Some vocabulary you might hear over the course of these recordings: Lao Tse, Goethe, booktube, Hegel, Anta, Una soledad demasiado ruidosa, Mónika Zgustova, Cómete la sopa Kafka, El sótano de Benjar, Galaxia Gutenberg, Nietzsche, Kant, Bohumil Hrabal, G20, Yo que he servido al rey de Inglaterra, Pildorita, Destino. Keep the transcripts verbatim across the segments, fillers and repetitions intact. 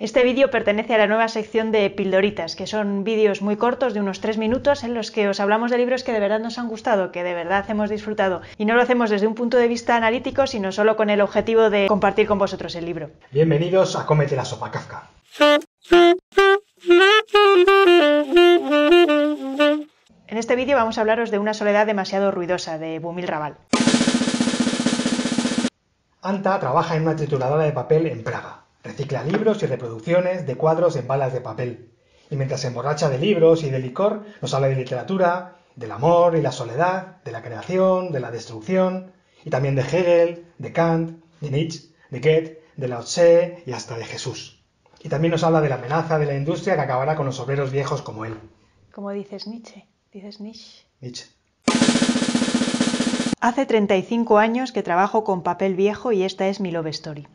Este vídeo pertenece a la nueva sección de Pildoritas, que son vídeos muy cortos de unos tres minutos en los que os hablamos de libros que de verdad nos han gustado, que de verdad hemos disfrutado. Y no lo hacemos desde un punto de vista analítico, sino solo con el objetivo de compartir con vosotros el libro. Bienvenidos a Cómete la sopa Kafka. En este vídeo vamos a hablaros de Una soledad demasiado ruidosa, de Bohumil Hrabal. Anta trabaja en una trituradora de papel en Praga. Recicla libros y reproducciones de cuadros en balas de papel. Y mientras se emborracha de libros y de licor, nos habla de literatura, del amor y la soledad, de la creación, de la destrucción, y también de Hegel, de Kant, de Nietzsche, de Goethe, de Lao Tse y hasta de Jesús. Y también nos habla de la amenaza de la industria que acabará con los obreros viejos como él. Como dices Nietzsche, dices Nietzsche. Nietzsche. Hace treinta y cinco años que trabajo con papel viejo y esta es mi love story.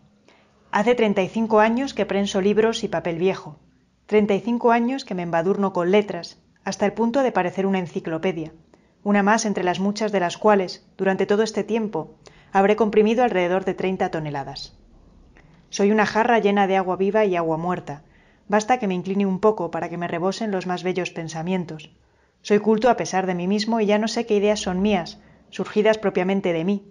Hace treinta y cinco años que prenso libros y papel viejo. treinta y cinco años que me embadurno con letras, hasta el punto de parecer una enciclopedia, una más entre las muchas de las cuales, durante todo este tiempo, habré comprimido alrededor de treinta toneladas. Soy una jarra llena de agua viva y agua muerta. Basta que me incline un poco para que me rebosen los más bellos pensamientos. Soy culto a pesar de mí mismo y ya no sé qué ideas son mías, surgidas propiamente de mí,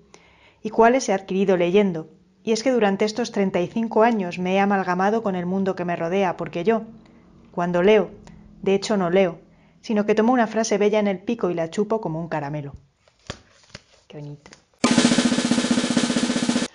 y cuáles he adquirido leyendo. Y es que durante estos treinta y cinco años me he amalgamado con el mundo que me rodea, porque yo, cuando leo, de hecho no leo, sino que tomo una frase bella en el pico y la chupo como un caramelo. Qué bonito.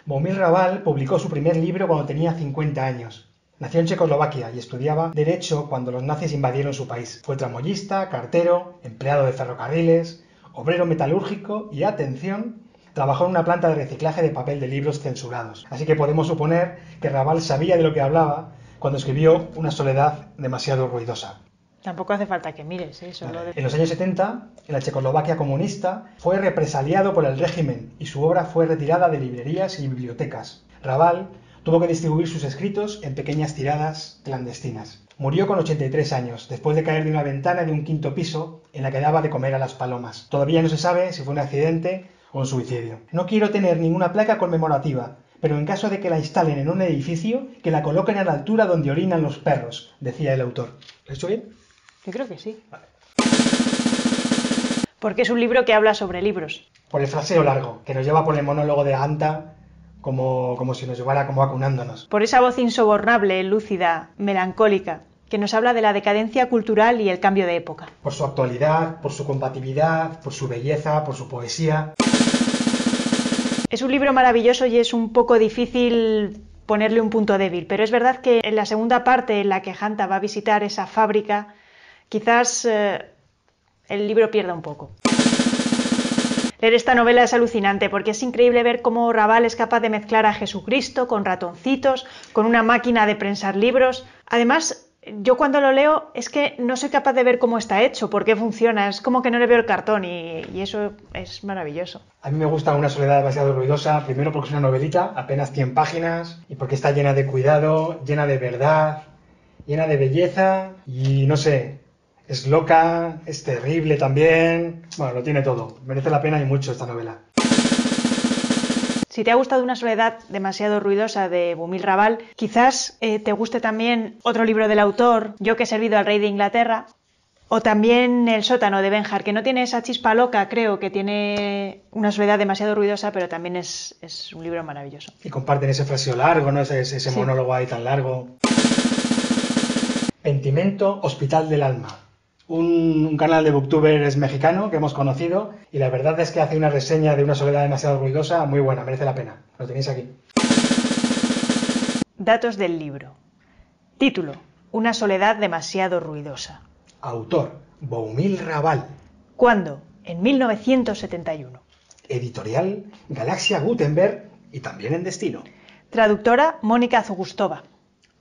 Bohumil Hrabal publicó su primer libro cuando tenía cincuenta años. Nació en Checoslovaquia y estudiaba Derecho cuando los nazis invadieron su país. Fue tramoyista, cartero, empleado de ferrocarriles, obrero metalúrgico y, atención, trabajó en una planta de reciclaje de papel de libros censurados. Así que podemos suponer que Hrabal sabía de lo que hablaba cuando escribió Una soledad demasiado ruidosa. Tampoco hace falta que mires, ¿eh? Solo de... En los años setenta, en la Checoslovaquia comunista, fue represaliado por el régimen y su obra fue retirada de librerías y bibliotecas. Hrabal tuvo que distribuir sus escritos en pequeñas tiradas clandestinas. Murió con ochenta y tres años, después de caer de una ventana de un quinto piso en la que daba de comer a las palomas. Todavía no se sabe si fue un accidente o un suicidio. No quiero tener ninguna placa conmemorativa, pero en caso de que la instalen en un edificio, que la coloquen a la altura donde orinan los perros, decía el autor. ¿Lo he hecho bien? Yo creo que sí. Vale. Porque es un libro que habla sobre libros. Por el fraseo largo, que nos lleva por el monólogo de Anta, como, como si nos llevara como acunándonos. Por esa voz insobornable, lúcida, melancólica, que nos habla de la decadencia cultural y el cambio de época. Por su actualidad, por su combatividad, por su belleza, por su poesía. Es un libro maravilloso y es un poco difícil ponerle un punto débil, pero es verdad que en la segunda parte, en la que Anta va a visitar esa fábrica, quizás eh, el libro pierda un poco. Leer esta novela es alucinante porque es increíble ver cómo Hrabal es capaz de mezclar a Jesucristo con ratoncitos, con una máquina de prensar libros. Además, yo cuando lo leo es que no soy capaz de ver cómo está hecho, por qué funciona, es como que no le veo el cartón y, y eso es maravilloso. A mí me gusta Una soledad demasiado ruidosa, primero porque es una novelita, apenas cien páginas, y porque está llena de cuidado, llena de verdad, llena de belleza y no sé, es loca, es terrible también, bueno, lo tiene todo, merece la pena y mucho esta novela. Si te ha gustado Una soledad demasiado ruidosa de Bohumil Hrabal, quizás eh, te guste también otro libro del autor, Yo que serví al rey de Inglaterra, o también El sótano de Benjar, que no tiene esa chispa loca, creo que tiene Una soledad demasiado ruidosa, pero también es, es un libro maravilloso. Y comparten ese fraseo largo, ¿no? Ese, ese sí. Monólogo ahí tan largo. Pentimento, Hospital del alma. Un canal de booktubers mexicano que hemos conocido y la verdad es que hace una reseña de Una soledad demasiado ruidosa muy buena, merece la pena. Lo tenéis aquí. Datos del libro. Título: Una soledad demasiado ruidosa. Autor: Bohumil Hrabal. ¿Cuándo? En mil novecientos setenta y uno. Editorial: Galaxia Gutenberg y también en Destino. Traductora: Mónika Zgustova.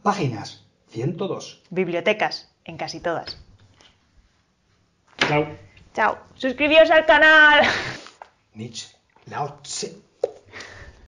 Páginas: ciento dos. Bibliotecas: en casi todas. Chao. Chao. Suscribíos al canal. Nietzsche, Lao Tse.